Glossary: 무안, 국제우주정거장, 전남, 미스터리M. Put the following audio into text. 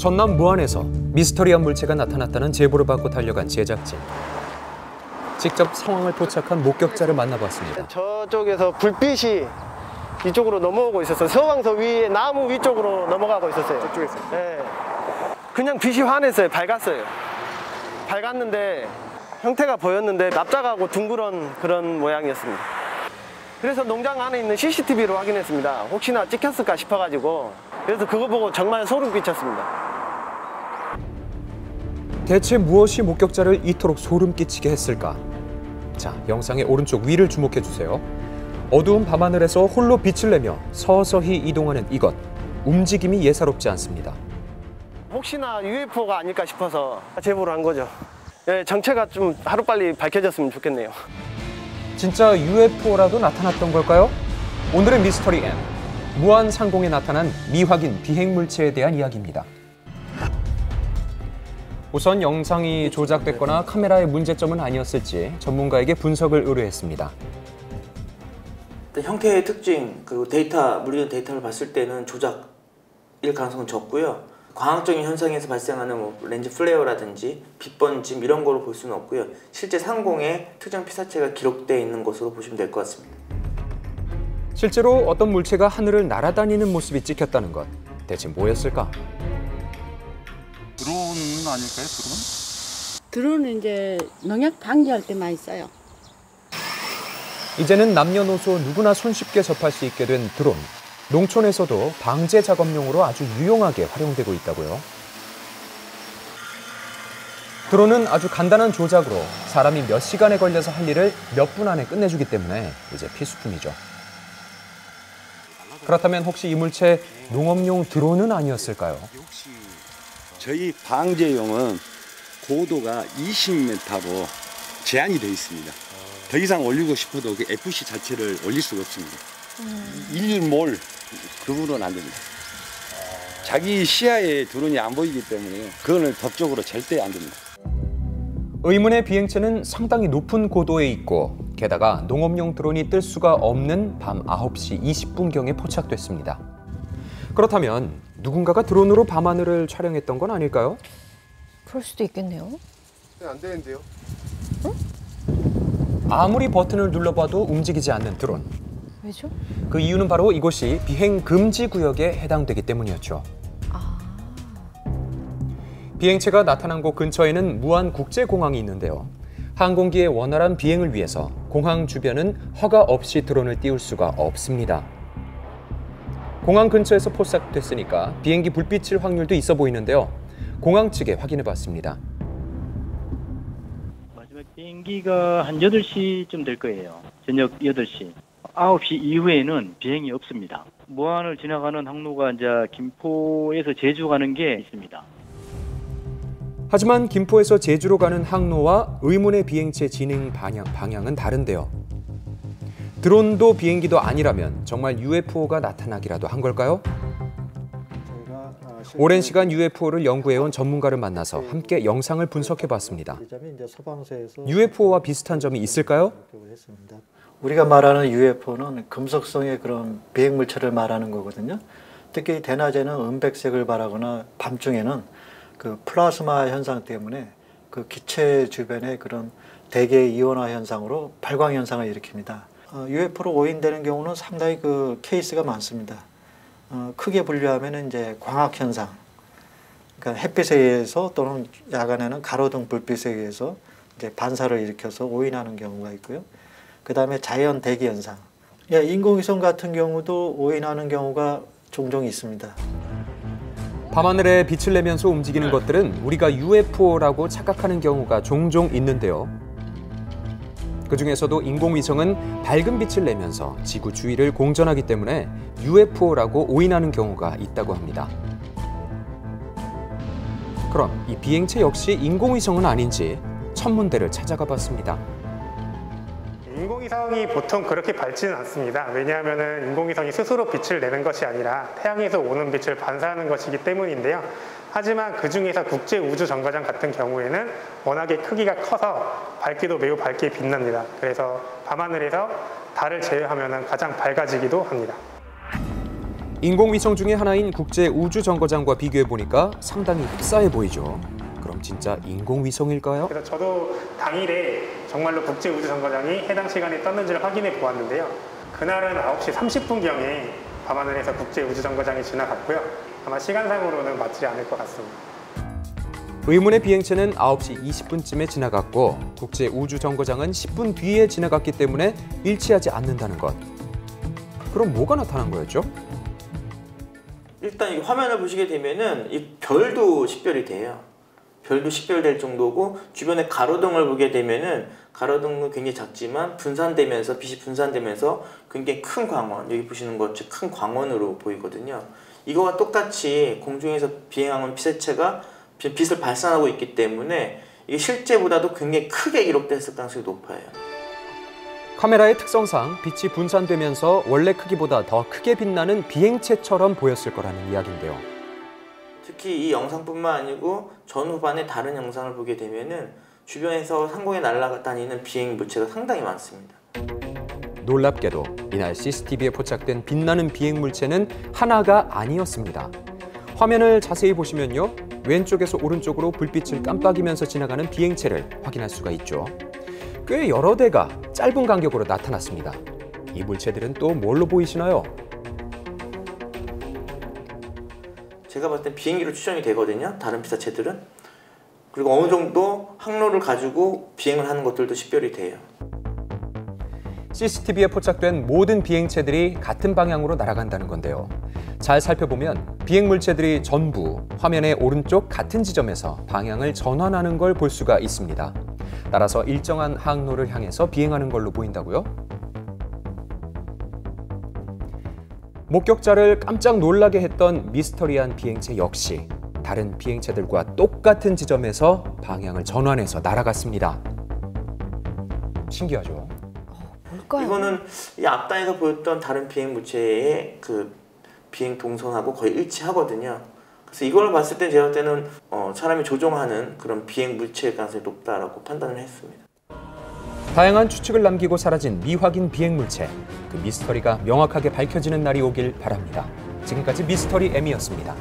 전남 무안에서 미스터리한 물체가 나타났다는 제보를 받고 달려간 제작진. 직접 상황을 포착한 목격자를 만나봤습니다. 저쪽에서 불빛이 이쪽으로 넘어오고 있었어요. 서왕서 위에 나무 위쪽으로 넘어가고 있었어요. 저쪽에서. 네. 그냥 빛이 환했어요. 밝았어요. 밝았는데 형태가 보였는데 납작하고 둥그런 그런 모양이었습니다. 그래서 농장 안에 있는 CCTV로 확인했습니다. 혹시나 찍혔을까 싶어가지고. 그래서 그거 보고 정말 소름 끼쳤습니다. 대체 무엇이 목격자를 이토록 소름 끼치게 했을까? 자, 영상의 오른쪽 위를 주목해 주세요. 어두운 밤하늘에서 홀로 빛을 내며 서서히 이동하는 이것. 움직임이 예사롭지 않습니다. 혹시나 UFO가 아닐까 싶어서 제보를 한 거죠. 네, 정체가 좀 하루빨리 밝혀졌으면 좋겠네요. 진짜 UFO라도 나타났던 걸까요? 오늘의 미스터리M, 무안 상공에 나타난 미확인 비행물체에 대한 이야기입니다. 우선 영상이 조작됐거나 카메라의 문제점은 아니었을지 전문가에게 분석을 의뢰했습니다. 형태의 특징, 그리고 물리적 데이터를 봤을 때는 조작일 가능성은 적고요. 광학적인 현상에서 발생하는 렌즈 플레어라든지 빛번짐 이런 걸로 볼 수는 없고요. 실제 상공에 특정 피사체가 기록되어 있는 것으로 보시면 될 것 같습니다. 실제로 어떤 물체가 하늘을 날아다니는 모습이 찍혔다는 것. 대체 뭐였을까? 드론 아닐까요? 드론? 드론은 이제 농약 방지할 때 많이 써요. 이제는 남녀노소 누구나 손쉽게 접할 수 있게 된 드론. 농촌에서도 방제 작업용으로 아주 유용하게 활용되고 있다고요. 드론은 아주 간단한 조작으로 사람이 몇 시간에 걸려서 할 일을 몇 분 안에 끝내주기 때문에 이제 필수품이죠. 그렇다면 혹시 이 물체 농업용 드론은 아니었을까요? 저희 방제용은 고도가 20m로 제한이 되어 있습니다. 더 이상 올리고 싶어도 그 FC 자체를 올릴 수가 없습니다. 1몰 그분은 안 됩니다. 자기 시야에 드론이 안 보이기 때문에 그거는 법적으로 절대 안 됩니다. 의문의 비행체는 상당히 높은 고도에 있고 게다가 농업용 드론이 뜰 수가 없는 밤 9시 20분경에 포착됐습니다. 그렇다면 누군가가 드론으로 밤하늘을 촬영했던 건 아닐까요? 그럴 수도 있겠네요. 네, 안 되는데요. 응? 아무리 버튼을 눌러봐도 움직이지 않는 드론. 왜죠? 그 이유는 바로 이곳이 비행 금지 구역에 해당되기 때문이었죠. 아... 비행체가 나타난 곳 근처에는 무안 국제공항이 있는데요. 항공기의 원활한 비행을 위해서 공항 주변은 허가 없이 드론을 띄울 수가 없습니다. 공항 근처에서 포착됐으니까 비행기 불빛일 확률도 있어 보이는데요. 공항 측에 확인해봤습니다. 마지막 비행기가 한 8시쯤 될 거예요. 저녁 8시. 9시 이후에는 비행이 없습니다. 무안을 지나가는 항로가 이제 김포에서 제주 가는 게 있습니다. 하지만 김포에서 제주로 가는 항로와 의문의 비행체 진행 방향은 다른데요. 드론도 비행기도 아니라면 정말 UFO가 나타나기라도 한 걸까요? 오랜 시간 UFO를 연구해온 전문가를 만나서 함께 영상을 분석해봤습니다. UFO와 비슷한 점이 있을까요? 우리가 말하는 UFO는 금속성의 그런 비행물체를 말하는 거거든요. 특히 대낮에는 은백색을 발하거나 밤중에는 그 플라스마 현상 때문에 그 기체 주변의 그런 대개 이온화 현상으로 발광 현상을 일으킵니다. UFO로 오인되는 경우는 상당히 그 케이스가 많습니다. 크게 분류하면 이제 광학 현상, 그러니까 햇빛에 의해서 또는 야간에는 가로등 불빛에 의해서 이제 반사를 일으켜서 오인하는 경우가 있고요. 그 다음에 자연 대기 현상, 인공위성 같은 경우도 오인하는 경우가 종종 있습니다. 밤하늘에 빛을 내면서 움직이는 것들은 우리가 UFO라고 착각하는 경우가 종종 있는데요. 그중에서도 인공위성은 밝은 빛을 내면서 지구 주위를 공전하기 때문에 UFO라고 오인하는 경우가 있다고 합니다. 그럼 이 비행체 역시 인공위성은 아닌지 천문대를 찾아가 봤습니다. 인공위성이 보통 그렇게 밝지는 않습니다. 왜냐하면 인공위성이 스스로 빛을 내는 것이 아니라 태양에서 오는 빛을 반사하는 것이기 때문인데요. 하지만 그중에서 국제우주정거장 같은 경우에는 워낙에 크기가 커서 밝기도 매우 밝게 빛납니다. 그래서 밤하늘에서 달을 제외하면 가장 밝아지기도 합니다. 인공위성 중에 하나인 국제우주정거장과 비교해보니까 상당히 흡사해 보이죠. 그럼 진짜 인공위성일까요? 그래서 저도 당일에 정말로 국제우주정거장이 해당 시간에 떴는지를 확인해 보았는데요. 그날은 9시 30분경에 밤하늘에서 국제우주정거장이 지나갔고요. 아마 시간상으로는 맞지 않을 것 같습니다. 의문의 비행체는 9시 20분쯤에 지나갔고 국제우주정거장은 10분 뒤에 지나갔기 때문에 일치하지 않는다는 것. 그럼 뭐가 나타난 거였죠? 일단 이 화면을 보시게 되면은 이 별도 식별이 돼요. 별도 식별될 정도고 주변에 가로등을 보게 되면은 가로등은 굉장히 작지만 분산되면서 빛이 분산되면서 굉장히 큰 광원, 여기 보시는 것처럼 큰 광원으로 보이거든요. 이거와 똑같이 공중에서 비행하는 빛세체가 빛을 발산하고 있기 때문에 이게 실제보다도 굉장히 크게 기록됐을 가능성이 높아요. 카메라의 특성상 빛이 분산되면서 원래 크기보다 더 크게 빛나는 비행체처럼 보였을 거라는 이야기인데요. 특히 이 영상뿐만 아니고 전후반의 다른 영상을 보게 되면은 주변에서 상공에 날아다니는 비행 물체가 상당히 많습니다. 놀랍게도 이날 CCTV에 포착된 빛나는 비행 물체는 하나가 아니었습니다. 화면을 자세히 보시면요. 왼쪽에서 오른쪽으로 불빛을 깜빡이면서 지나가는 비행체를 확인할 수가 있죠. 꽤 여러 대가 짧은 간격으로 나타났습니다. 이 물체들은 또 뭘로 보이시나요? 제가 봤을 때 비행기로 추정이 되거든요. 다른 빛사체들은. 그리고 어느 정도 항로를 가지고 비행을 하는 것들도 식별이 돼요. CCTV에 포착된 모든 비행체들이 같은 방향으로 날아간다는 건데요. 잘 살펴보면 비행 물체들이 전부 화면의 오른쪽 같은 지점에서 방향을 전환하는 걸 볼 수가 있습니다. 따라서 일정한 항로를 향해서 비행하는 걸로 보인다고요? 목격자를 깜짝 놀라게 했던 미스터리한 비행체 역시 다른 비행체들과 똑같은 지점에서 방향을 전환해서 날아갔습니다. 신기하죠? 뭘까요? 이거는 이 앞단에서 보였던 다른 비행 물체의 그 비행 동선하고 거의 일치하거든요. 그래서 이걸 봤을 때 제가 볼 때는 사람이 조종하는 그런 비행 물체일 가능성이 높다라고 판단을 했습니다. 다양한 추측을 남기고 사라진 미확인 비행 물체. 그 미스터리가 명확하게 밝혀지는 날이 오길 바랍니다. 지금까지 미스터리M이었습니다.